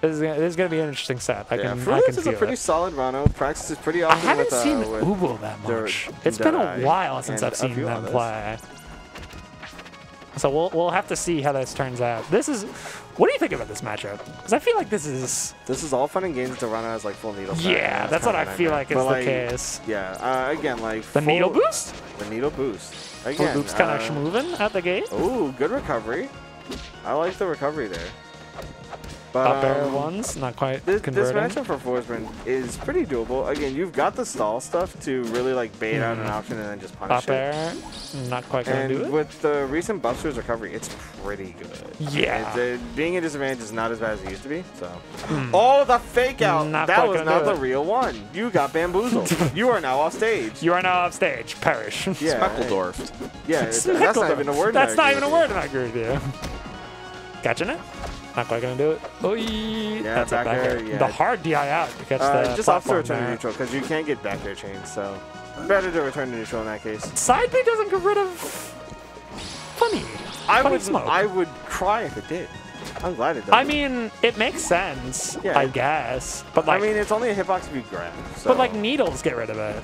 This is going to be an interesting set. I can feel it. Frootloops is a pretty solid Ranno. Practices pretty often. I haven't seen Ubl that much. It's been a while since I've seen them play. So we'll have to see how this turns out. This is, what do you think about this matchup? Because I feel like this is all fun and games to Ranno as like full needle. Yeah, that's what I feel like is the case. Yeah, again like the needle boost. The needle boost. Again, Frootloops kind of schmoving at the gate. Ooh, good recovery. I like the recovery there. But, up air ones, not quite this matchup for Forsburn is pretty doable. Again, you've got the stall stuff to really like bait out an option and then just punish it. Up air, not quite going to do it. And with the recent buffs to his recovery, it's pretty good. Yeah. Being a disadvantage is not as bad as it used to be. So. Oh, the fake out. That was not the real one. You got bamboozled. You are now off stage. You are now off stage. Perish. Yeah, Speckledorfed. Yeah, that's not even a word. That's not even a word in that group, yeah. Catching it? Not quite gonna do it. Oy. Yeah, that's back air. Yeah. The hard DI out to catch the just off to return to neutral because you can't get back air chains, so better to return to neutral in that case. Side B doesn't get rid of funny. I would cry if it did. I'm glad it doesn't. I mean, it makes sense, yeah, I guess. But like, I mean, it's only a hitbox if you grab. So. But like needles get rid of it.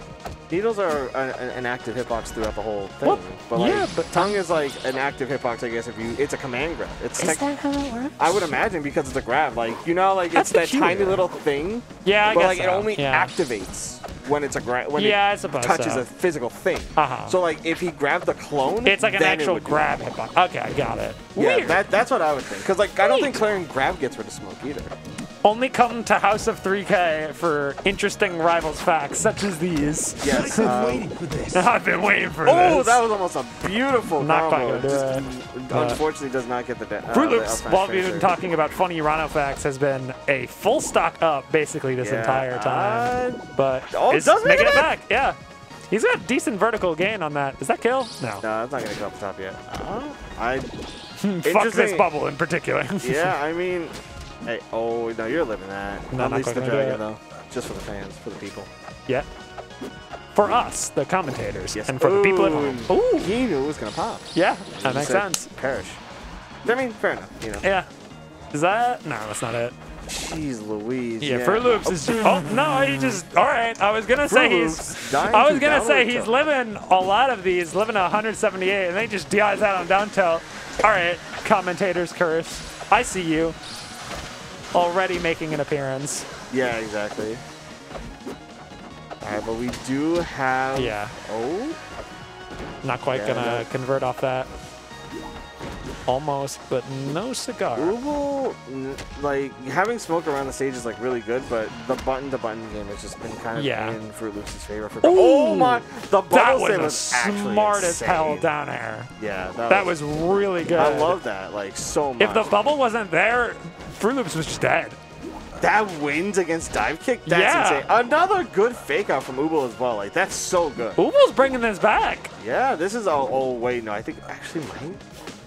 Needles are an active hitbox throughout the whole thing. Well, but like, yeah, but tongue is like an active hitbox, I guess. If you, it's a command grab. Is that how it works? I would imagine because it's a grab. Like you know, like it's that tiny little thing. Yeah, but I guess like it only activates when it's a grab. Yeah, I suppose touches a physical thing. So like if he grabbed the clone, it's like an actual grab hitbox. Okay, I got it. Yeah, weird. That's what I would think. Because like I don't think Clairen grab gets rid of smoke either. Only come to House of 3K for interesting rivals facts such as these. Yes, I've been waiting for this. I've been waiting for this. Oh, that was almost a beautiful combo. Just unfortunately does not get the death. Frootloops, while we've been talking about funny Ranno facts, has been a full stock up basically this entire time. But it's making it back. Yeah. He's got a decent vertical gain on that. Is that kill? No. No, that's not going to go up the top yet. Fuck this bubble in particular. Yeah, I mean... Hey, oh, no, you're living that. No, at least the dragon, though. Just for the fans, for the people. Yeah. For us, the commentators, and for the people at home. Ooh, he knew it was going to pop. Yeah, that makes sense. Perish. I mean, fair enough, you know. Yeah. Is that? No, that's not it. Jeez Louise. Yeah, Frootloops is... Oh, no, he just... All right, I was going to say he's... I was going to say he's living a lot of these, living 178, and they just DIs out on down tilt. All right, commentator's curse. I see you. Already making an appearance. Yeah, exactly. All right, but we do have... Yeah. Oh? Not quite gonna convert off that. Almost, but no cigar. Ubl, like, having smoke around the stage is, like, really good, but the button-to-button game has just been kind of in Frootloops' favor. For oh, my! The bubble save was actually smart as hell down air. Yeah. That was really good. I love that, like, so much. If the bubble wasn't there, Frootloops was just dead. That wins against dive kick? That's insane. Another good fake out from Ubl as well. Like, that's so good. Ubl's bringing this back. Yeah, this is... Oh, wait, no. I think actually might...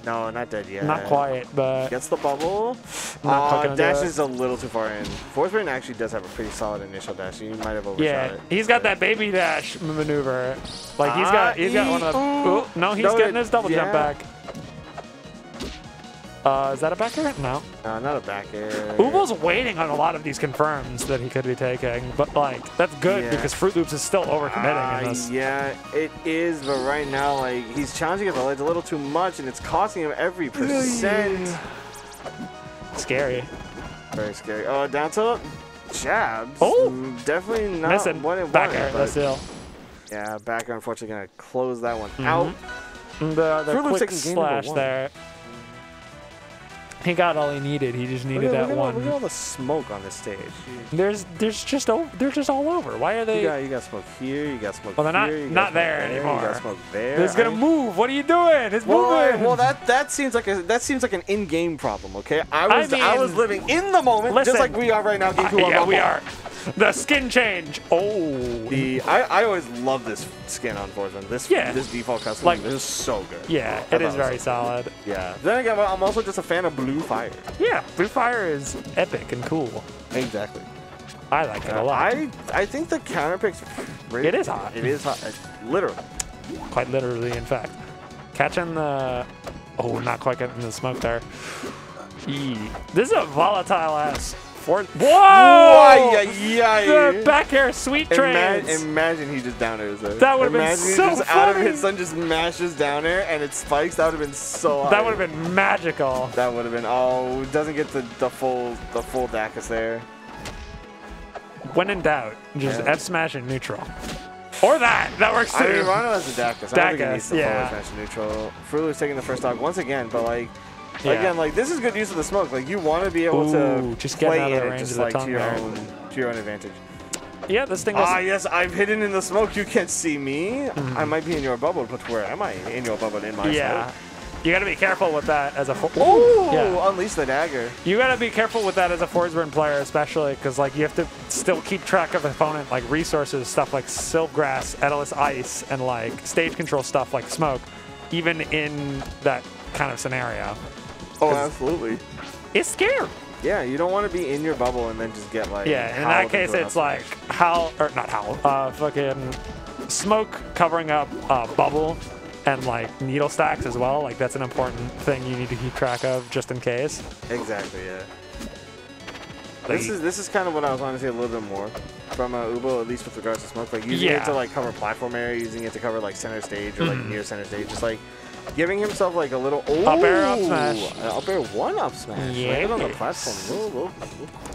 No, not dead yet. Not quite, but... Gets the bubble. Dash is a little too far in. Forsburn actually does have a pretty solid initial dash. He might have overshot it. Yeah, he's got that baby dash maneuver. Like, he's got one of the... Ooh, no, he's getting his double jump back. Is that a back air? No. Not a back air. Ubl's waiting on a lot of these confirms that he could be taking, but like that's good because Frootloops is still overcommitting in this. Yeah, it is, but right now like he's challenging at the ledge a little too much, and it's costing him every percent. Scary. Very scary. Oh, down tilt jabs. Oh, definitely not missing. Back air. That's ill. Yeah, back air. Unfortunately, gonna close that one out. The quick slash there. He got all he needed. He just needed that one. Look at all the smoke on this stage. They're just all over. Why are they? You got smoke here. You got smoke. Well, they're not there anymore. You got smoke there. It's gonna move. What are you doing? It's moving. Well, that seems like an in-game problem. Okay, I mean, I was living in the moment, just like we are right now. Yeah, we are. The skin change. Oh, I always love this skin on Forsburn. This default custom this is so good. Yeah, it is very solid. Yeah. Then again, I'm also just a fan of Blue Fire. Yeah, Blue Fire is epic and cool. Exactly. I like it a lot. I think the counter picks. It is hot. It is hot. Literally. Quite literally, in fact. Catching the. Oh, not quite getting the smoke there. This is a volatile ass Whoa! The back air sweet trains. Imagine he just down airs it. That would have been so funny. Out of his sun just mashes down air and it spikes. That would have been so hard. That would have been magical. That would have been. Oh, doesn't get the full Dacus there. When in doubt, just F smash and neutral. Or that. That works too. I mean, Ranno has the Dacus. I don't think he needs the full F smash and neutral. Frootloops taking the first dog once again, but like. Yeah. Again, like this is good use of the smoke. Like you want to be able to just play out of the range just, like, to your own advantage. Yeah, this thing. Ah, yes, I'm hidden in the smoke. You can't see me. I might be in your bubble, but where am I? In your bubble, in my smoke. You gotta be careful with that as a. Unleash the dagger. You gotta be careful with that as a Forsburn player, especially because like you have to still keep track of the opponent, like resources, stuff like Siltgrass, Edelus Ice, and like stage control stuff like smoke, even in that kind of scenario. Oh, absolutely. It's scary. Yeah, you don't want to be in your bubble and then just get like. Yeah, in that case, it's like fucking smoke covering up bubble and like needle stacks as well. Like that's an important thing you need to keep track of just in case. Exactly. Yeah. Like, this is kind of what I was wanting to say a little bit more from Ubl, at least with regards to smoke. Like using it to like cover platform area, using it to cover like center stage or like near center stage, just like. Giving himself like a little up air up smash, up air one up smash. Yeah, right on the platform. Ooh.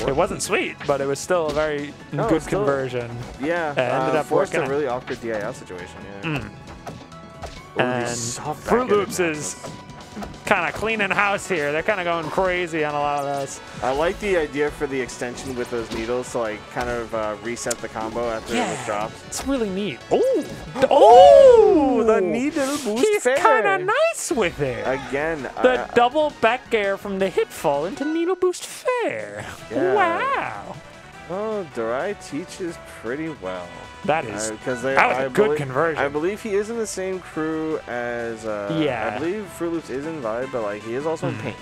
It wasn't sweet, but it was still a very good conversion. Yeah, ended up forced a really awkward DIL situation. Yeah. Ooh, and Frootloops is kind of cleaning house here. They're kind of going crazy on a lot of this. I like the idea for the extension with those needles to like kind of reset the combo after it drops. It's really neat. Oh, the needle boost. He's kind of nice with it. Again, the double back air from the hip fall into needle boost fair. Yeah. Wow. Well, Durai teaches pretty well. That is that was a good conversion. I believe he is in the same crew as I believe Frootloops is in VIBE, but like he is also in Paint.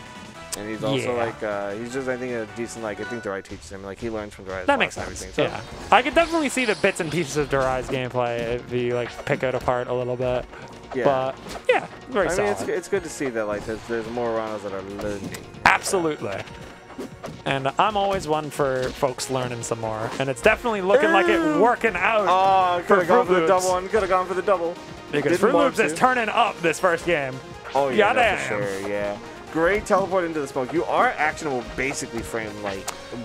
And he's also like he's just I think a decent like I think Durai teaches him. Like he learns from Durai's and everything. So. Yeah. I could definitely see the bits and pieces of Durai's gameplay if you like pick it apart a little bit. Yeah. But yeah, very solid. I mean it's good to see that like there's more Rannos that are learning. Absolutely. And I'm always one for folks learning some more. And it's definitely looking like it working out. Oh, could have gone for the double one. Could have gone for the double. Because Frootloops is turning up this first game. Oh, yeah, that's for sure, yeah. Great teleport into the smoke. You are actionable basically frame like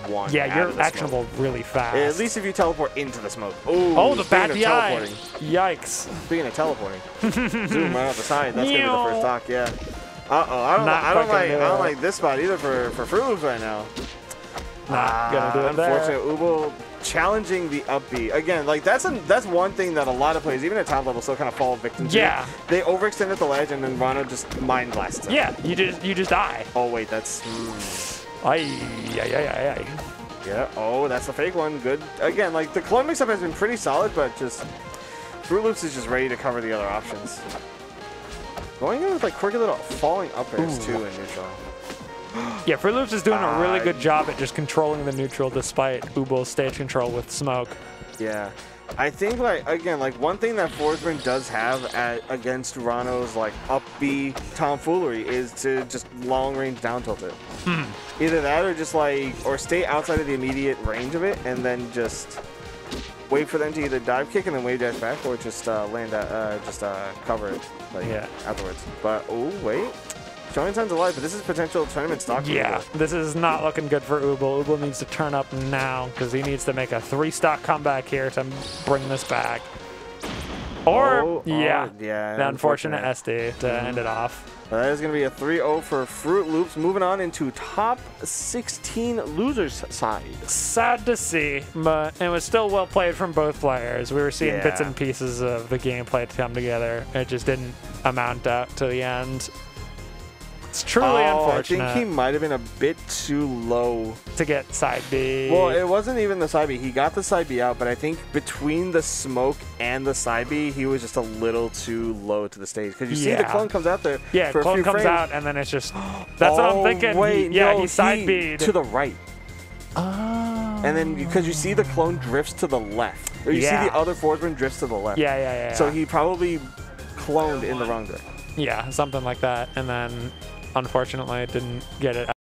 one. Yeah, you're actionable really fast. At least if you teleport into the smoke. Ooh, oh, the bad DI. Yikes. Speaking of teleporting. Zoom right off the side. That's going to be the first stock, Uh-oh, I don't like this spot either for Frootloops right now. Not gonna do it unfortunately, Ubl challenging the upbeat. Again, like that's one thing that a lot of players, even at top level, still kind of fall victim to. Yeah. They overextend at the ledge and then Ranno just mind blasts him. Yeah, you just die. Oh wait, that's Yeah, oh that's the fake one. Good. Again, like the clone mix up has been pretty solid, but just Frootloops is just ready to cover the other options. Going in with like quirky little falling up airs too in neutral. Yeah, Frootloops is doing a really good job at just controlling the neutral despite Ubl's stage control with smoke. Yeah, I think like again like one thing that Forsburn does have against Ranno's like up B tomfoolery is to just long range down tilt it. Either that or just like or stay outside of the immediate range of it and then just. Wait for them to either dive kick and then wave dash back, or just land, cover it like afterwards. But oh wait, showing signs of life. But this is potential tournament stock. Yeah, this is not looking good for Ubl. Ubl needs to turn up now because he needs to make a 3-stock comeback here to bring this back. Or the unfortunate SD to end it off. Well, that is going to be a 3-0 for Frootloops, moving on into top 16 losers side. Sad to see, but it was still well played from both players. We were seeing bits and pieces of the gameplay come together. It just didn't amount up to the end. It's truly unfortunate. I think he might have been a bit too low to get side B. Well, it wasn't even the side B. He got the side B out, but I think between the smoke and the side B, he was just a little too low to the stage. Because you see the clone comes out there. Yeah, for clone comes out, and then it's just. That's what I'm thinking. Wait, he side B'd to the right. Oh. And then because you see the clone drifts to the left, or you see the other Forsburn drifts to the left. Yeah. So he probably cloned in the wrong direction. Yeah, something like that, and then. Unfortunately, I didn't get it.